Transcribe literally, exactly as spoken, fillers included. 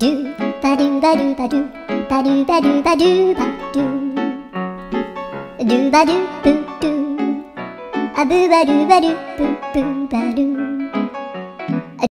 do ba do ba do ba do ba do ba do ba do ba do do ba do boo do a boo ba do ba do boo boo ba do.